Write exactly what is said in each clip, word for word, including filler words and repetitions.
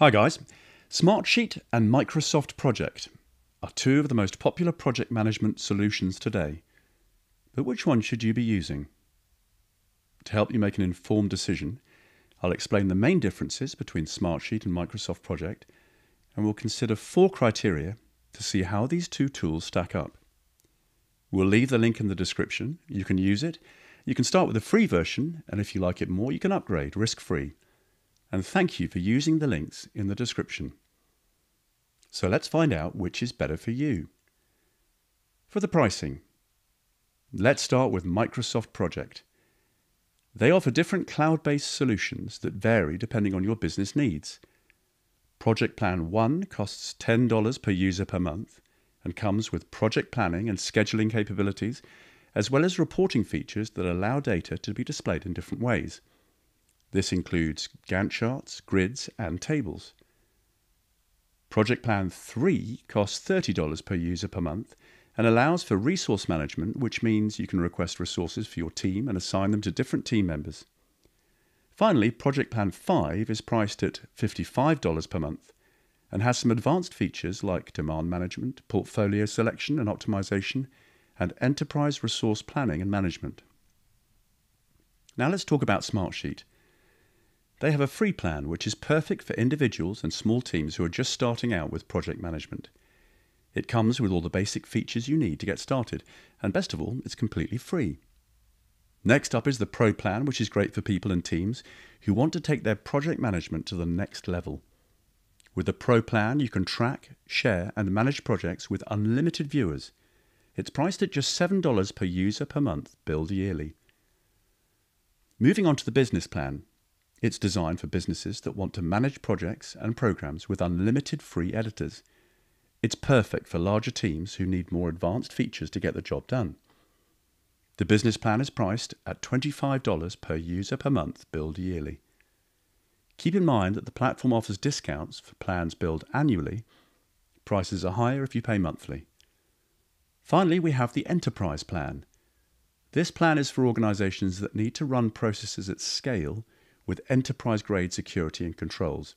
Hi guys, Smartsheet and Microsoft Project are two of the most popular project management solutions today. But which one should you be using? To help you make an informed decision, I'll explain the main differences between Smartsheet and Microsoft Project, and we'll consider four criteria to see how these two tools stack up. We'll leave the link in the description. You can use it. You can start with a free version, and if you like it more, you can upgrade risk-free. And thank you for using the links in the description. So let's find out which is better for you. For the pricing, let's start with Microsoft Project. They offer different cloud-based solutions that vary depending on your business needs. Project Plan one costs ten dollars per user per month and comes with project planning and scheduling capabilities, as well as reporting features that allow data to be displayed in different ways. This includes Gantt charts, grids, and tables. Project Plan three costs thirty dollars per user per month and allows for resource management, which means you can request resources for your team and assign them to different team members. Finally, Project Plan five is priced at fifty-five dollars per month and has some advanced features like demand management, portfolio selection and optimization, and enterprise resource planning and management. Now let's talk about Smartsheet. They have a free plan which is perfect for individuals and small teams who are just starting out with project management. It comes with all the basic features you need to get started, and best of all, it's completely free. Next up is the Pro plan, which is great for people and teams who want to take their project management to the next level. With the Pro plan, you can track, share, and manage projects with unlimited viewers. It's priced at just seven dollars per user per month, billed yearly. Moving on to the Business plan. It's designed for businesses that want to manage projects and programs with unlimited free editors. It's perfect for larger teams who need more advanced features to get the job done. The Business plan is priced at twenty-five dollars per user per month, billed yearly. Keep in mind that the platform offers discounts for plans billed annually. Prices are higher if you pay monthly. Finally, we have the Enterprise plan. This plan is for organizations that need to run processes at scale with enterprise-grade security and controls.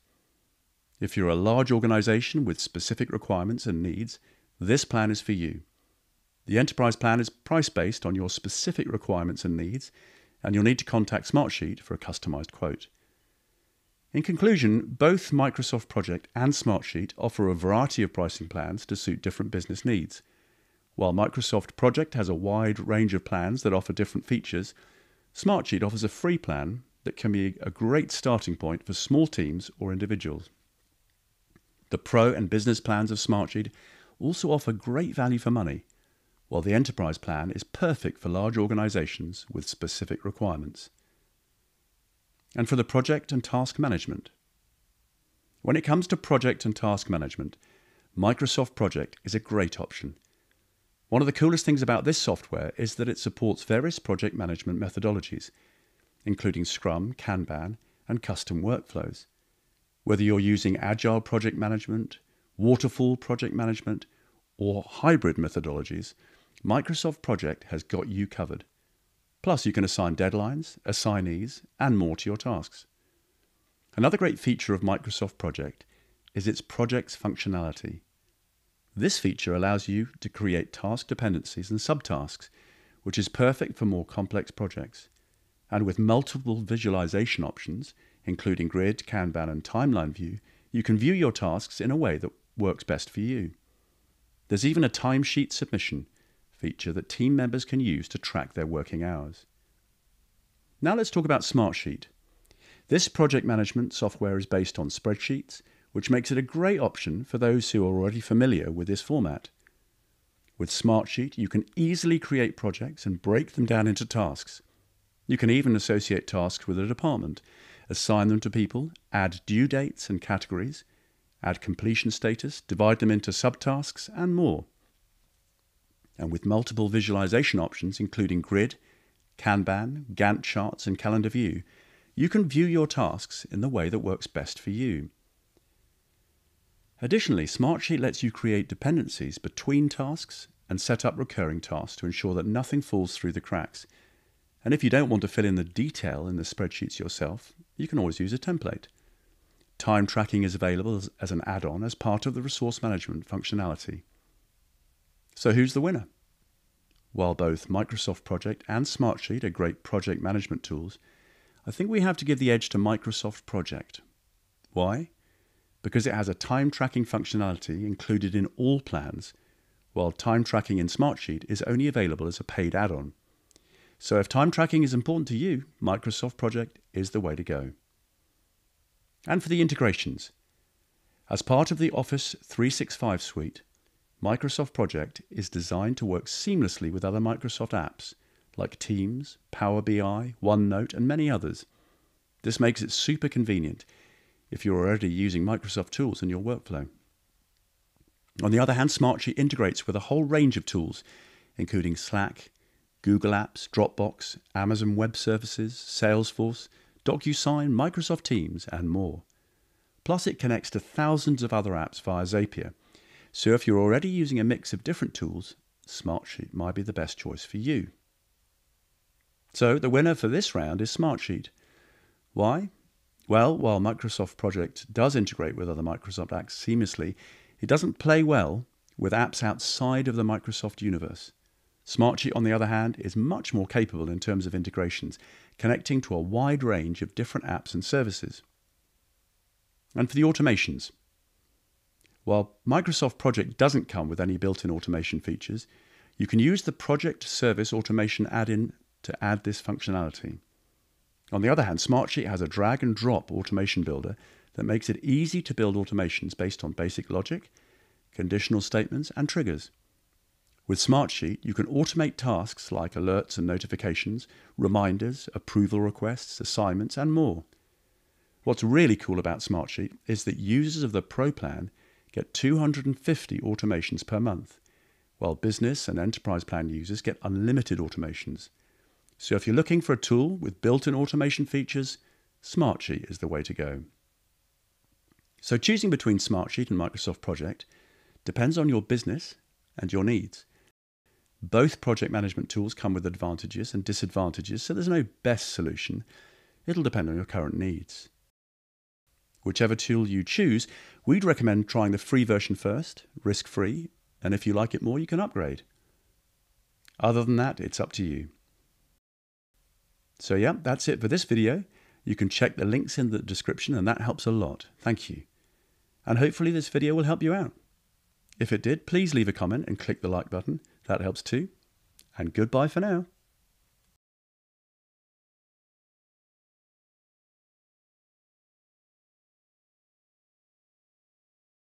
If you're a large organization with specific requirements and needs, this plan is for you. The Enterprise plan is price-based on your specific requirements and needs, and you'll need to contact Smartsheet for a customized quote. In conclusion, both Microsoft Project and Smartsheet offer a variety of pricing plans to suit different business needs. While Microsoft Project has a wide range of plans that offer different features, Smartsheet offers a free plan that can be a great starting point for small teams or individuals. The Pro and Business plans of Smartsheet also offer great value for money, while the Enterprise plan is perfect for large organizations with specific requirements. And for the project and task management. When it comes to project and task management, Microsoft Project is a great option. One of the coolest things about this software is that it supports various project management methodologies, including Scrum, Kanban, and custom workflows. Whether you're using agile project management, waterfall project management, or hybrid methodologies, Microsoft Project has got you covered. Plus, you can assign deadlines, assignees, and more to your tasks. Another great feature of Microsoft Project is its projects functionality. This feature allows you to create task dependencies and subtasks, which is perfect for more complex projects. And with multiple visualization options, including grid, Kanban, and timeline view, you can view your tasks in a way that works best for you. There's even a timesheet submission feature that team members can use to track their working hours. Now let's talk about Smartsheet. This project management software is based on spreadsheets, which makes it a great option for those who are already familiar with this format. With Smartsheet, you can easily create projects and break them down into tasks. You can even associate tasks with a department, assign them to people, add due dates and categories, add completion status, divide them into subtasks, and more. And with multiple visualization options, including grid, Kanban, Gantt charts, and calendar view, you can view your tasks in the way that works best for you. Additionally, Smartsheet lets you create dependencies between tasks and set up recurring tasks to ensure that nothing falls through the cracks. And if you don't want to fill in the detail in the spreadsheets yourself, you can always use a template. Time tracking is available as, as an add-on as part of the resource management functionality. So who's the winner? While both Microsoft Project and Smartsheet are great project management tools, I think we have to give the edge to Microsoft Project. Why? Because it has a time tracking functionality included in all plans, while time tracking in Smartsheet is only available as a paid add-on. So if time tracking is important to you, Microsoft Project is the way to go. And for the integrations. As part of the Office three sixty-five suite, Microsoft Project is designed to work seamlessly with other Microsoft apps like Teams, Power B I, OneNote and many others. This makes it super convenient if you're already using Microsoft tools in your workflow. On the other hand, Smartsheet integrates with a whole range of tools, including Slack, Google Apps, Dropbox, Amazon Web Services, Salesforce, DocuSign, Microsoft Teams and more. Plus it connects to thousands of other apps via Zapier. So if you're already using a mix of different tools, Smartsheet might be the best choice for you. So the winner for this round is Smartsheet. Why? Well, while Microsoft Project does integrate with other Microsoft apps seamlessly, it doesn't play well with apps outside of the Microsoft universe. Smartsheet, on the other hand, is much more capable in terms of integrations, connecting to a wide range of different apps and services. And for the automations. While Microsoft Project doesn't come with any built-in automation features, you can use the Project Service Automation add-in to add this functionality. On the other hand, Smartsheet has a drag-and-drop automation builder that makes it easy to build automations based on basic logic, conditional statements, and triggers. With Smartsheet, you can automate tasks like alerts and notifications, reminders, approval requests, assignments, and more. What's really cool about Smartsheet is that users of the Pro plan get two hundred fifty automations per month, while business and enterprise plan users get unlimited automations. So if you're looking for a tool with built-in automation features, Smartsheet is the way to go. So choosing between Smartsheet and Microsoft Project depends on your business and your needs. Both project management tools come with advantages and disadvantages, so there's no best solution. It'll depend on your current needs. Whichever tool you choose, we'd recommend trying the free version first, risk-free, and if you like it more, you can upgrade. Other than that, it's up to you. So yeah, that's it for this video. You can check the links in the description and that helps a lot. Thank you. And hopefully this video will help you out. If it did, please leave a comment and click the like button. That helps too. And goodbye for now.